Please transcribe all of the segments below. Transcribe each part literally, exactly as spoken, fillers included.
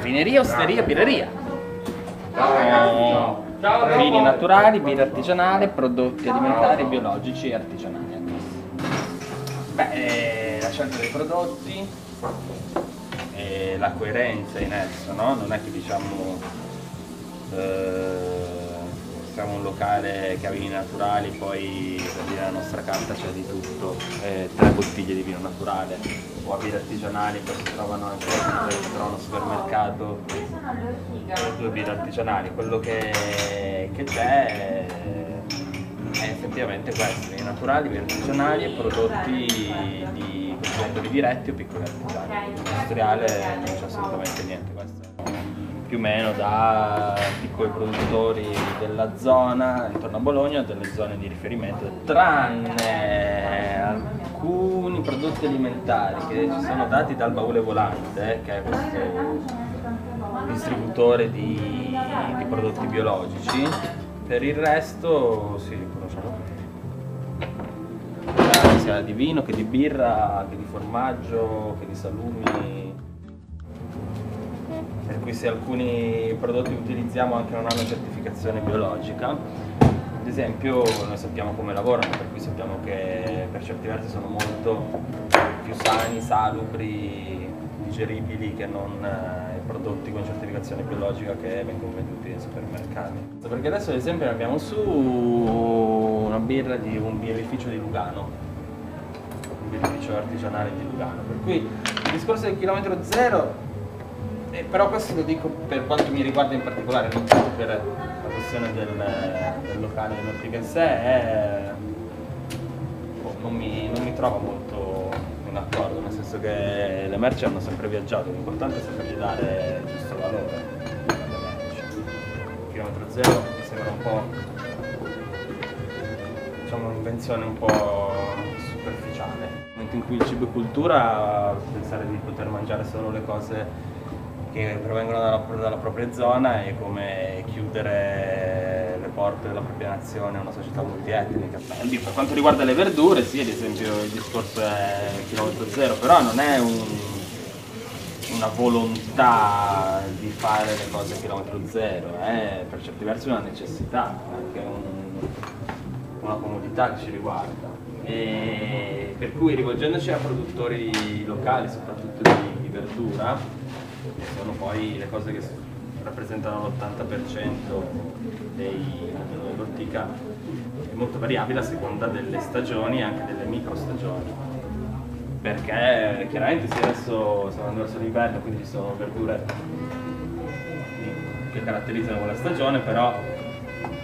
Vineria, osteria, birreria. Oh, vini naturali, birra artigianale, prodotti alimentari, biologici e artigianali. Beh, eh, la scelta dei prodotti e eh, la coerenza in esso, no? Non è che diciamo eh, siamo un locale che ha vini naturali, poi per dire la nostra carta c'è di tutto, eh, tre bottiglie di vino naturale o birre artigianali, poi si trovano anche al supermercato due birre artigianali. Quello che c'è è, è effettivamente questo, vini naturali, birre artigianali e prodotti di produttori diretti o piccoli artigiani. Industriale non c'è assolutamente niente questo. Più o meno da piccoli produttori della zona intorno a Bologna, delle zone di riferimento, tranne alcuni prodotti alimentari che ci sono dati dal Baule Volante, che è questo distributore di, di prodotti biologici. Per il resto si riconoscono tutti, sia di vino che di birra, che di formaggio, che di salumi. Per cui se alcuni prodotti che utilizziamo anche non hanno certificazione biologica, ad esempio noi sappiamo come lavorano, per cui sappiamo che per certi versi sono molto più sani, salubri, digeribili che non i prodotti con certificazione biologica che vengono venduti nei supermercati. Perché adesso ad esempio ne abbiamo su una birra di un birrificio di Lugano, un birrificio artigianale di Lugano, per cui il discorso del chilometro zero. Eh, però questo lo dico per quanto mi riguarda in particolare, non solo per la questione del, del locale dell'Lortica in sé, è... oh, non, mi, non mi trovo molto in accordo, nel senso che le merci hanno sempre viaggiato, l'importante è sapergli dare il giusto valore alle merci. Il chilometro zero mi sembra un po' diciamo un'invenzione un po' superficiale. Nel momento in cui il cibo è cultura, pensare di poter mangiare solo le cose che provengono dalla, dalla propria zona è come chiudere le porte della propria nazione a una società multietnica. Per quanto riguarda le verdure, sì, ad esempio il discorso è chilometro zero, però non è un, una volontà di fare le cose a chilometro zero, è eh? per certi versi una necessità, anche un, una comodità che ci riguarda. E per cui rivolgendoci a produttori locali, soprattutto di, di verdura, che sono poi le cose che rappresentano l'ottanta per cento dell'ortica, è molto variabile a seconda delle stagioni e anche delle micro stagioni, perché chiaramente se adesso stiamo andando verso l'inverno, quindi ci sono verdure che caratterizzano quella stagione, però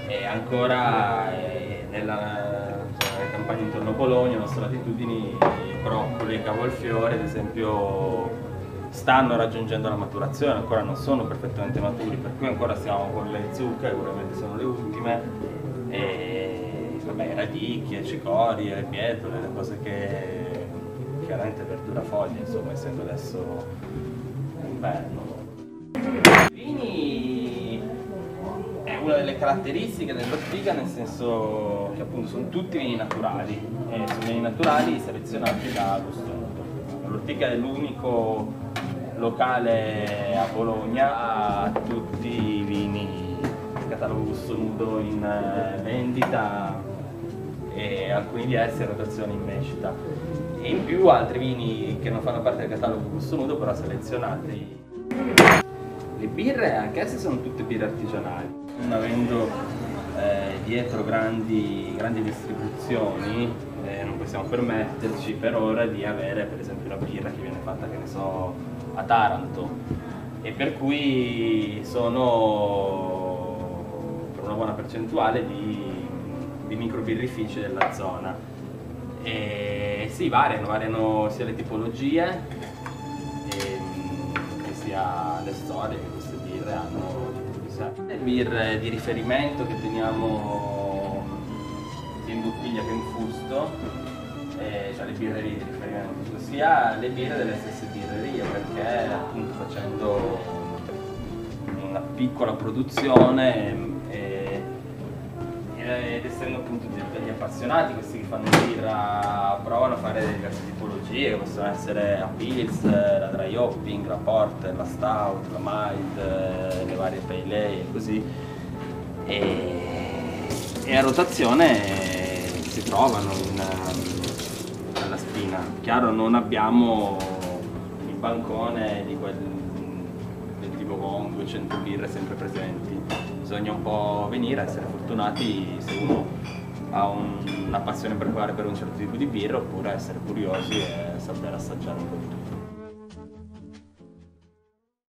è ancora è nella, cioè, nella campagna intorno a Bologna, le nostre latitudini, broccoli e cavolfiore ad esempio stanno raggiungendo la maturazione, ancora non sono perfettamente maturi, per cui ancora siamo con le zucche, sicuramente sono le ultime, e vabbè, radicchie, cicorie, pietole, le cose che chiaramente verdura foglia, insomma, essendo adesso inverno. I vini è una delle caratteristiche dell'Lortica, nel senso che appunto sono tutti vini naturali, e sono vini naturali selezionati da gusto nudo. L'Lortica è l'unico locale a Bologna ha tutti i vini del catalogo gusto nudo in vendita e alcuni di essi in rotazione in mescita, e in più altri vini che non fanno parte del catalogo gusto nudo però selezionati. Le birre anche esse sono tutte birre artigianali, non avendo eh, dietro grandi, grandi distribuzioni eh, non possiamo permetterci per ora di avere per esempio la birra che viene fatta, che ne so, a Taranto, e per cui sono per una buona percentuale di, di microbirrifici della zona, e si sì, variano, variano sia le tipologie e, che sia le storie che queste birre hanno. Le birre di riferimento che teniamo sia in bottiglia che in fusto, Eh, cioè le birrerie di riferimento, sia le birre delle stesse birrerie, perché appunto facendo una piccola produzione eh, ed saremo appunto per gli appassionati, questi che fanno birra, provano a fare diverse tipologie, che possono essere la Pils, la Dry Hopping, la Porter, la Stout, la Mild, le varie Pale Ale, così. E, e a rotazione si trovano in, alla spina. Chiaro, non abbiamo il bancone di quel, del tipo con duecento birre sempre presenti. Bisogna un po' venire, essere fortunati se uno ha un, una passione particolare per un certo tipo di birra, oppure essere curiosi e saper assaggiare un po' di tutto.